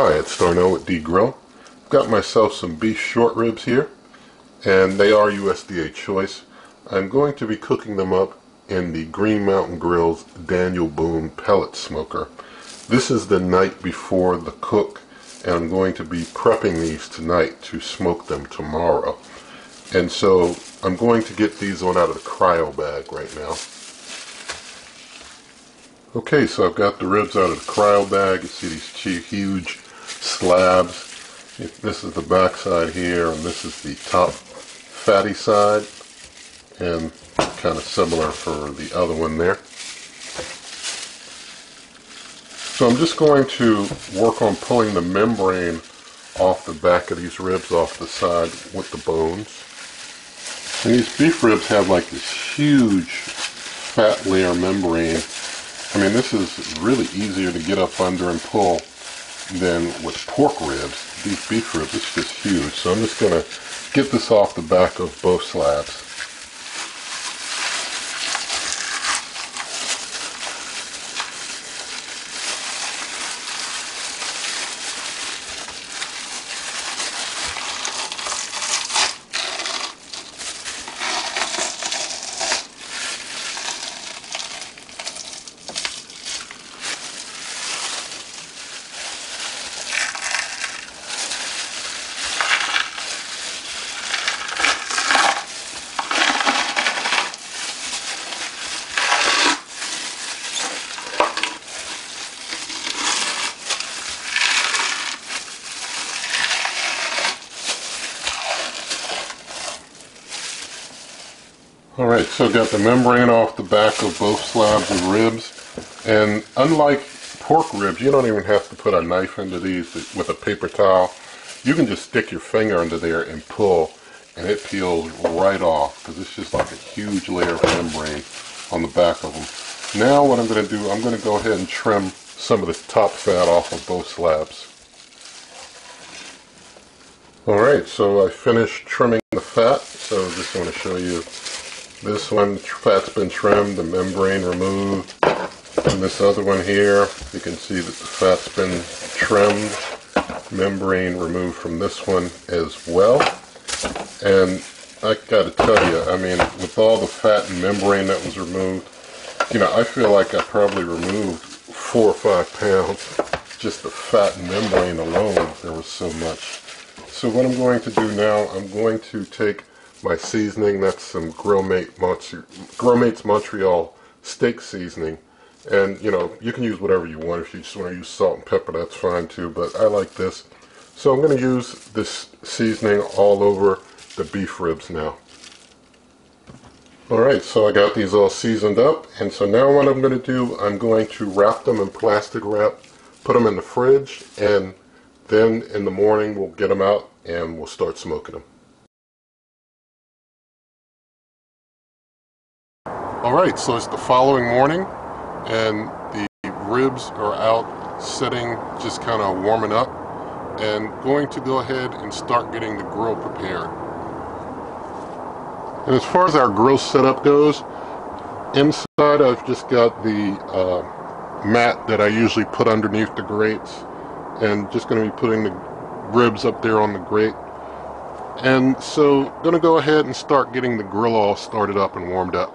Hi, it's Starno with D-Grill. I've got myself some beef short ribs here, and they are USDA choice. I'm going to be cooking them up in the Green Mountain Grills Daniel Boone pellet smoker. This is the night before the cook, and I'm going to be prepping these tonight to smoke them tomorrow. And so I'm going to get these on out of the cryo bag right now. Okay, so I've got the ribs out of the cryo bag. You see these two huge slabs. This is the back side here, and this is the top fatty side, and kind of similar for the other one there. So I'm just going to work on pulling the membrane off the back of these ribs off the side with the bones. And these beef ribs have like this huge fat layer membrane. I mean, this is really easier to get up under and pull than with pork ribs. These beef ribs, it's just huge. So I'm just going to get this off the back of both slabs. Alright, so I've got the membrane off the back of both slabs and ribs, and unlike pork ribs, you don't even have to put a knife into these with a paper towel. You can just stick your finger under there and pull, and it peels right off, because it's just like a huge layer of membrane on the back of them. Now what I'm going to do, I'm going to go ahead and trim some of the top fat off of both slabs. Alright, so I finished trimming the fat, so I just want to show you. This one, fat's been trimmed, the membrane removed, and this other one here, you can see that the fat's been trimmed, membrane removed from this one as well. And I gotta tell you, I mean, with all the fat and membrane that was removed, you know, I feel like I probably removed 4 or 5 pounds, just the fat and membrane alone. There was so much. So what I'm going to do now, I'm going to take my seasoning, that's some Grillmates Montreal steak seasoning, and you know, you can use whatever you want. If you just want to use salt and pepper, that's fine too, but I like this. So I'm going to use this seasoning all over the beef ribs now. Alright, so I got these all seasoned up, and so now what I'm going to do, I'm going to wrap them in plastic wrap, put them in the fridge, and then in the morning we'll get them out and we'll start smoking them. Alright, so it's the following morning, and the ribs are out sitting, just kind of warming up, and going to go ahead and start getting the grill prepared. And as far as our grill setup goes, inside I've just got the mat that I usually put underneath the grates, and just going to be putting the ribs up there on the grate. And so going to go ahead and start getting the grill all started up and warmed up.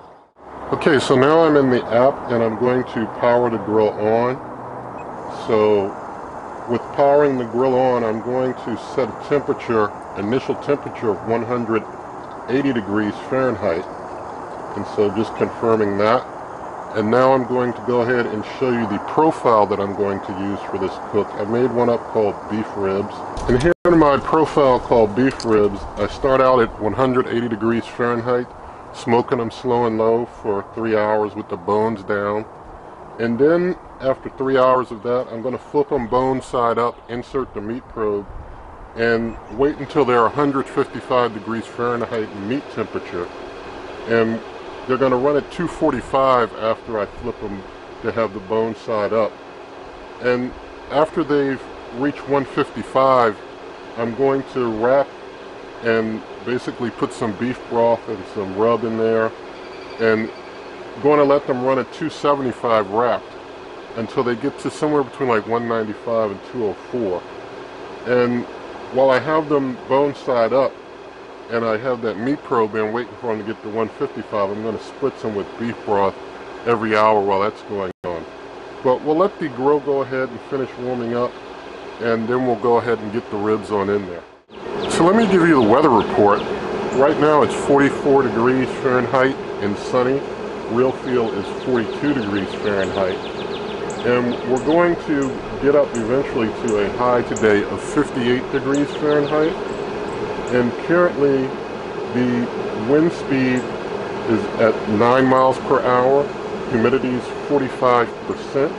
Okay, so now I'm in the app and I'm going to power the grill on. So with powering the grill on, I'm going to set a temperature, initial temperature of 180 degrees Fahrenheit. And so just confirming that. And now I'm going to go ahead and show you the profile that I'm going to use for this cook. I made one up called beef ribs. And here in my profile called beef ribs, I start out at 180 degrees Fahrenheit. Smoking them slow and low for 3 hours with the bones down, and then after 3 hours of that, I'm going to flip them bone side up, insert the meat probe, and wait until they're 155 degrees Fahrenheit meat temperature, and they're going to run at 245 after I flip them to have the bone side up. And after they've reached 155, I'm going to wrap and basically put some beef broth and some rub in there, and going to let them run at 275 wrapped. until they get to somewhere between like 195 and 204. And while I have them bone side up and I have that meat probe in waiting for them to get to 155, I'm going to split some with beef broth every hour while that's going on. But we'll let the grill go ahead and finish warming up, and then we'll go ahead and get the ribs on in there. So let me give you the weather report. Right now it's 44 degrees Fahrenheit and sunny. Real feel is 42 degrees Fahrenheit. And we're going to get up eventually to a high today of 58 degrees Fahrenheit. And currently the wind speed is at 9 miles per hour. Humidity is 45%.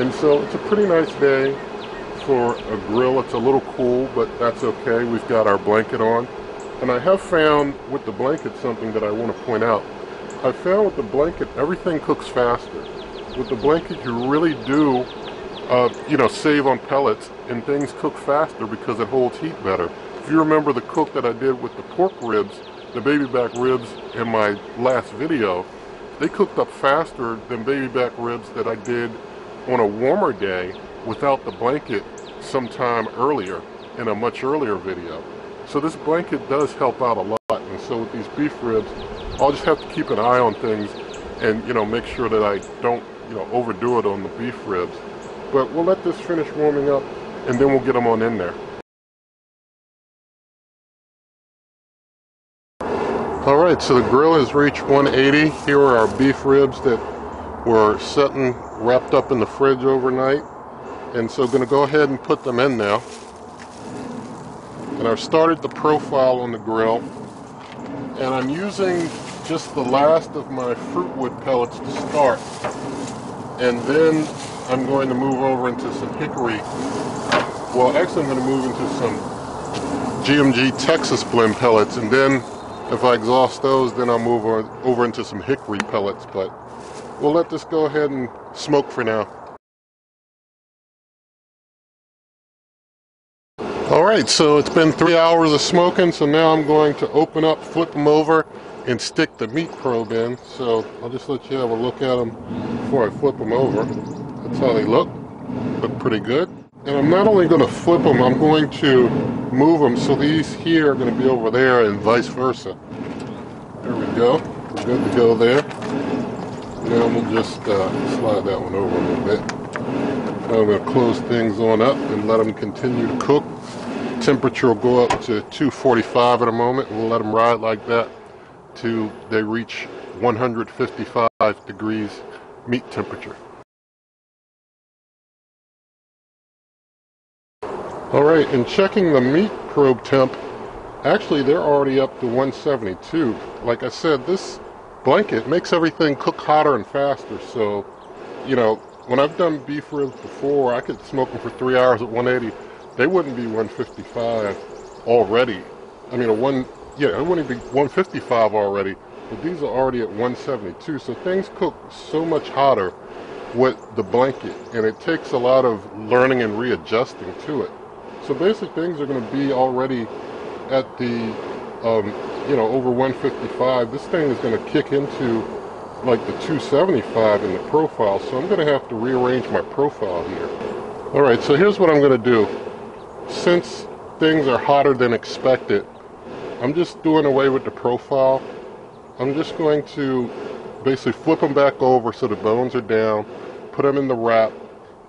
And so it's a pretty nice day for a grill. It's a little cool, but that's okay. We've got our blanket on. And I have found with the blanket something that I want to point out. I found with the blanket, everything cooks faster. With the blanket, you really do, save on pellets, and things cook faster because it holds heat better. If you remember the cook that I did with the pork ribs, the baby back ribs in my last video, they cooked up faster than baby back ribs that I did on a warmer day without the blanket sometime earlier in a much earlier video. So this blanket does help out a lot. And so with these beef ribs, I'll just have to keep an eye on things and, make sure that I don't, overdo it on the beef ribs. But we'll let this finish warming up and then we'll get them on in there. All right, so the grill has reached 180. Here are our beef ribs that were set and wrapped up in the fridge overnight. And so I'm going to go ahead and put them in now. And I've started the profile on the grill. And I'm using just the last of my fruit wood pellets to start. And then I'm going to move over into some hickory. Well, actually I'm going to move into some GMG Texas blend pellets. And then if I exhaust those, then I'll move over into some hickory pellets. But we'll let this go ahead and smoke for now. Alright, so it's been 3 hours of smoking, so now I'm going to open up, flip them over, and stick the meat probe in. So I'll just let you have a look at them before I flip them over. That's how they look. Look pretty good. And I'm not only going to flip them, I'm going to move them so these here are going to be over there and vice versa. There we go. We're good to go there. Now we'll just slide that one over a little bit. Now I'm going to close things on up and let them continue to cook. Temperature will go up to 245 at a moment. We'll let them ride like that till they reach 155 degrees meat temperature. Alright, and checking the meat probe temp, actually they're already up to 172. Like I said, this blanket makes everything cook hotter and faster, so, when I've done beef ribs before, I could smoke them for 3 hours at 180. They wouldn't be 155 already. I mean, it wouldn't be 155 already, but these are already at 172. So things cook so much hotter with the blanket, and it takes a lot of learning and readjusting to it. So basic things are going to be already at the, over 155. This thing is going to kick into like the 275 in the profile, so I'm going to have to rearrange my profile here. Alright, so here's what I'm going to do. Since things are hotter than expected, I'm just doing away with the profile. I'm just going to basically flip them back over so the bones are down, put them in the wrap,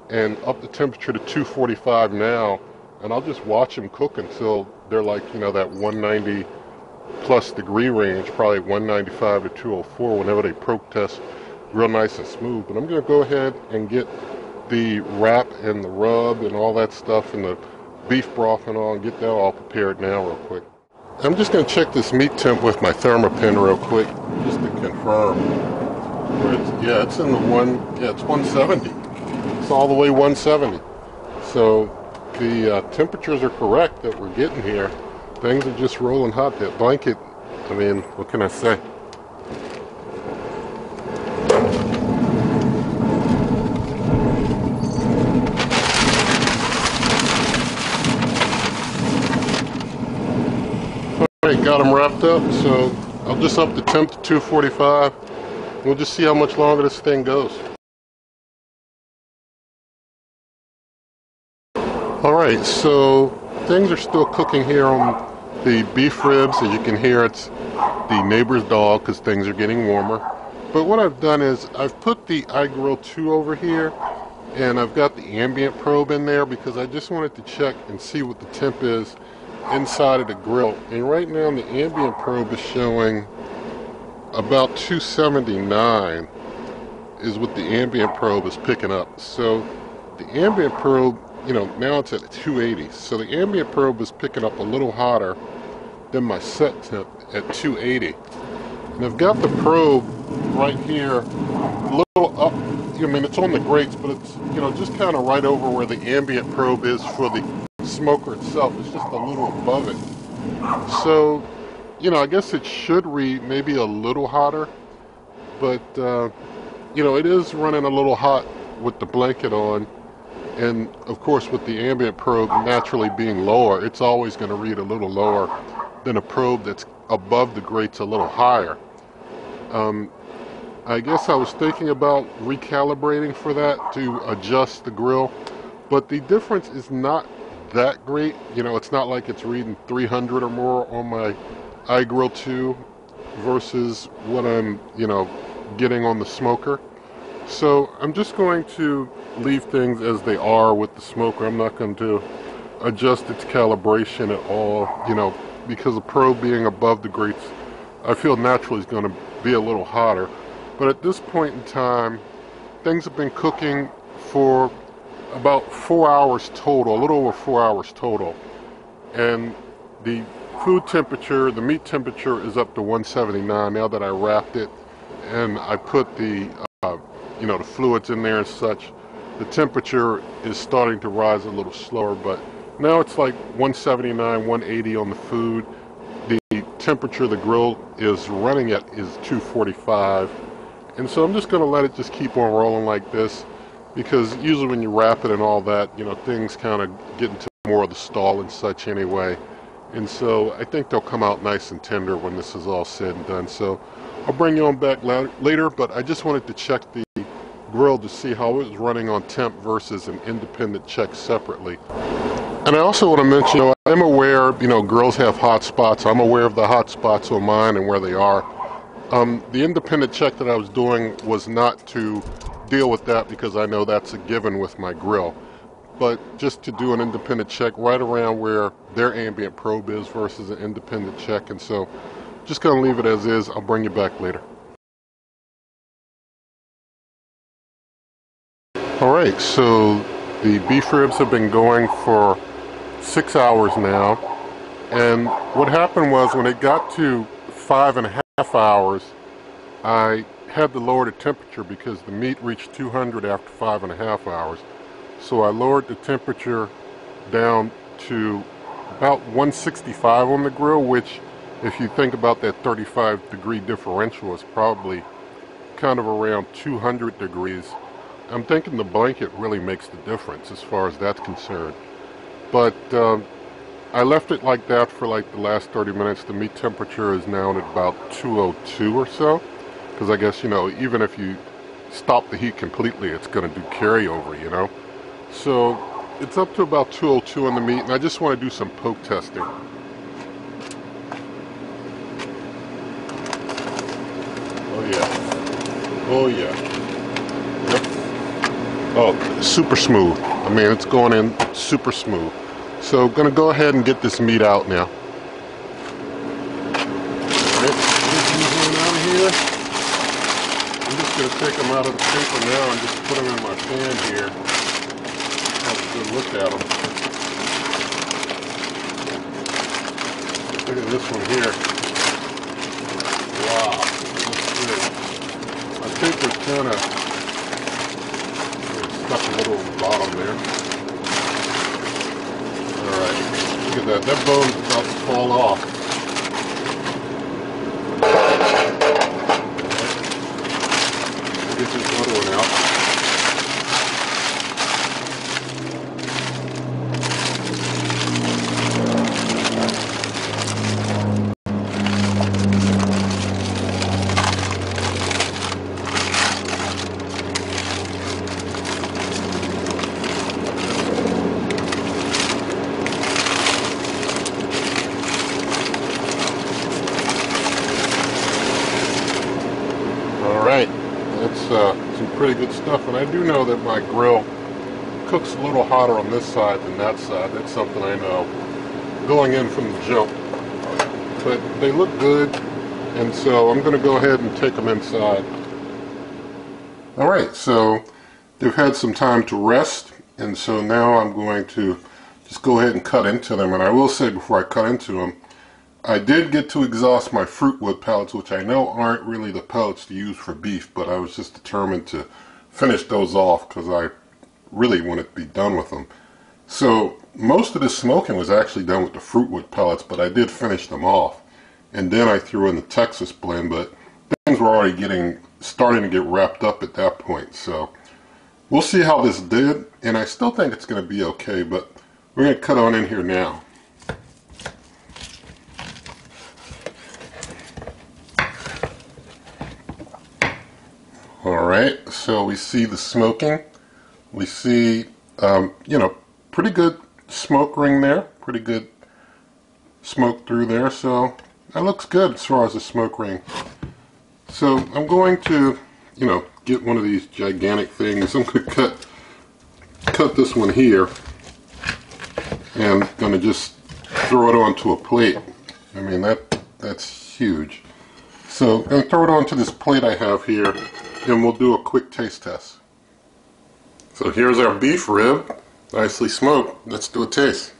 and up the temperature to 245 now, and I'll just watch them cook until they're like, that 190 plus degree range, probably 195 to 204 whenever they probe test, real nice and smooth. But I'm going to go ahead and get the wrap and the rub and all that stuff and the beef broth and all, and get that all prepared now real quick. I'm just going to check this meat temp with my ThermaPen real quick just to confirm. It's in the it's 170. It's all the way 170. So the temperatures are correct that we're getting here. Things are just rolling hot. That blanket, I mean, what can I say? Alright, got them wrapped up, so I'll just up the temp to 245. We'll just see how much longer this thing goes. Alright, so things are still cooking here on the beef ribs. As you can hear, it's the neighbor's dog because things are getting warmer. But what I've done is I've put the iGrill 2 over here, and I've got the ambient probe in there because I just wanted to check and see what the temp is inside of the grill. And right now the ambient probe is showing about 279 is what the ambient probe is picking up. So the ambient probe, you know, now it's at 280. So the ambient probe is picking up a little hotter than my set temp at 280. And I've got the probe right here, a little up, I mean, it's on the grates, but it's, you know, just kind of right over where the ambient probe is for the smoker itself. It's just a little above it. So, you know, I guess it should read maybe a little hotter, but, you know, it is running a little hot with the blanket on. And of course, with the ambient probe naturally being lower, it's always going to read a little lower than a probe that's above the grates a little higher. I guess I was thinking about recalibrating for that to adjust the grill, but the difference is not that great. You know, it's not like it's reading 300 or more on my iGrill 2 versus what I'm, you know, getting on the smoker. So I'm just going to leave things as they are with the smoker. I'm not going to adjust its calibration at all, you know, because the probe being above the grates, I feel naturally is going to be a little hotter. But at this point in time, things have been cooking for about 4 hours total, a little over 4 hours total. And the food temperature, the meat temperature is up to 179 now that I wrapped it and I put the you know, the fluids in there and such. The temperature is starting to rise a little slower, but now it's like 179, 180 on the food. The temperature the grill is running at is 245. And so I'm just going to let it just keep on rolling like this, because usually when you wrap it and all that, you know, things kind of get into more of the stall and such anyway. And so I think they'll come out nice and tender when this is all said and done. So I'll bring you on back later, but I just wanted to check the grill to see how it was running on temp versus an independent check separately. And I also want to mention, you know, I'm aware, you know, grills have hot spots. I'm aware of the hot spots on mine and where they are. The independent check that I was doing was not to deal with that because I know that's a given with my grill, but just to do an independent check right around where their ambient probe is versus an independent check. And so just going to leave it as is. I'll bring you back later. All right, so the beef ribs have been going for 6 hours now. And what happened was when it got to 5.5 hours, I had to lower the temperature because the meat reached 200 after 5.5 hours. So I lowered the temperature down to about 165 on the grill, which, if you think about that 35-degree differential, is probably kind of around 200 degrees. I'm thinking the blanket really makes the difference as far as that's concerned. But I left it like that for like the last 30 minutes. The meat temperature is now at about 202 or so, because I guess, you know, even if you stop the heat completely, it's going to do carryover, you know. So it's up to about 202 on the meat, and I just want to do some poke testing. Oh yeah, oh yeah, yep. Oh, super smooth. I mean, it's going in super smooth. So I'm going to go ahead and get this meat out now. I'm just going to take them out of the paper now and just put them in my pan here. Have a good look at them. Look at this one here. Wow, that's good. My paper's kind of stuck a little on the bottom there. Look at that, that bone's about to fall off. Get this other one out. pretty good stuff, and I do know that my grill cooks a little hotter on this side than that side. That's something I know going in from the jump. But they look good, and so I'm going to go ahead and take them inside. Alright, so they've had some time to rest, and so now I'm going to just go ahead and cut into them. And I will say before I cut into them, I did get to exhaust my fruit wood pellets, which I know aren't really the pellets to use for beef, but I was just determined to finish those off because I really wanted to be done with them. So most of the smoking was actually done with the fruit wood pellets, but I did finish them off. And then I threw in the Texas blend, but things were already starting to get wrapped up at that point. So we'll see how this did, and I still think it's going to be okay, but we're going to cut on in here now. Alright, so we see the smoking. We see, pretty good smoke ring there. Pretty good smoke through there. So that looks good as far as the smoke ring. So I'm going to, get one of these gigantic things. I'm going to cut this one here. And I'm going to just throw it onto a plate. I mean, that's huge. So I'm going to throw it onto this plate I have here. And we'll do a quick taste test. So here's our beef rib, nicely smoked. Let's do a taste.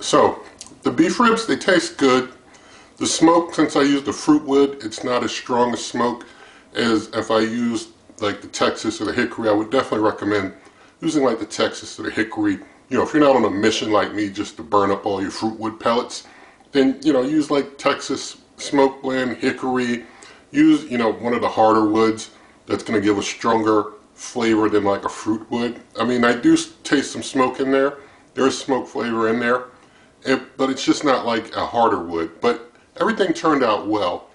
So the beef ribs, they taste good. The smoke, since I used the fruit wood, it's not as strong a smoke as if I used like the Texas or the hickory. I would definitely recommend using like the Texas or the hickory. If you're not on a mission like me just to burn up all your fruit wood pellets, then, use like Texas smoke blend, hickory. Use, one of the harder woods that's going to give a stronger flavor than like a fruit wood. I mean, I do taste some smoke in there. There's smoke flavor in there. But it's just not like a harder wood. But everything turned out well.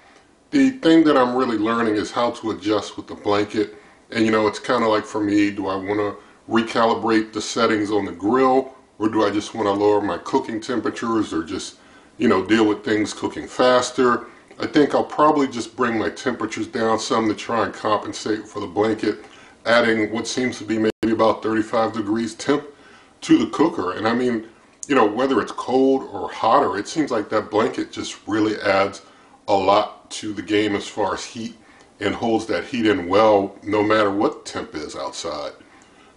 The thing that I'm really learning is how to adjust with the blanket. And it's kind of like for me, do I want to recalibrate the settings on the grill? Or do I just want to lower my cooking temperatures or just, deal with things cooking faster? I think I'll probably just bring my temperatures down some to try and compensate for the blanket, adding what seems to be maybe about 35 degrees temp to the cooker. And I mean, whether it's cold or hotter, it seems like that blanket just really adds a lot to the game as far as heat and holds that heat in well no matter what temp is outside.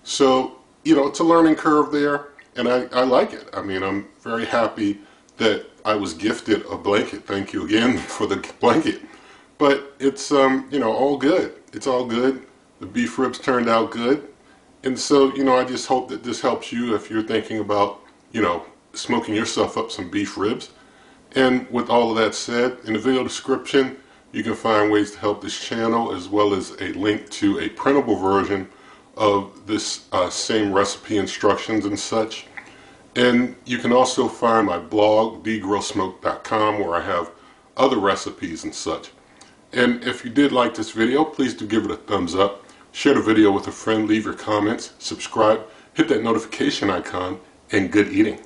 So, it's a learning curve there, and I like it. I mean, I'm very happy that I was gifted a blanket. Thank you again for the blanket. But it's, all good. It's all good. The beef ribs turned out good. And so, I just hope that this helps you if you're thinking about smoking yourself up some beef ribs. And with all of that said, in the video description, you can find ways to help this channel as well as a link to a printable version of this same recipe instructions and such. And you can also find my blog, dgrillsmoke.com, where I have other recipes and such. And if you did like this video, please do give it a thumbs up. Share the video with a friend, leave your comments, subscribe, hit that notification icon, and good eating.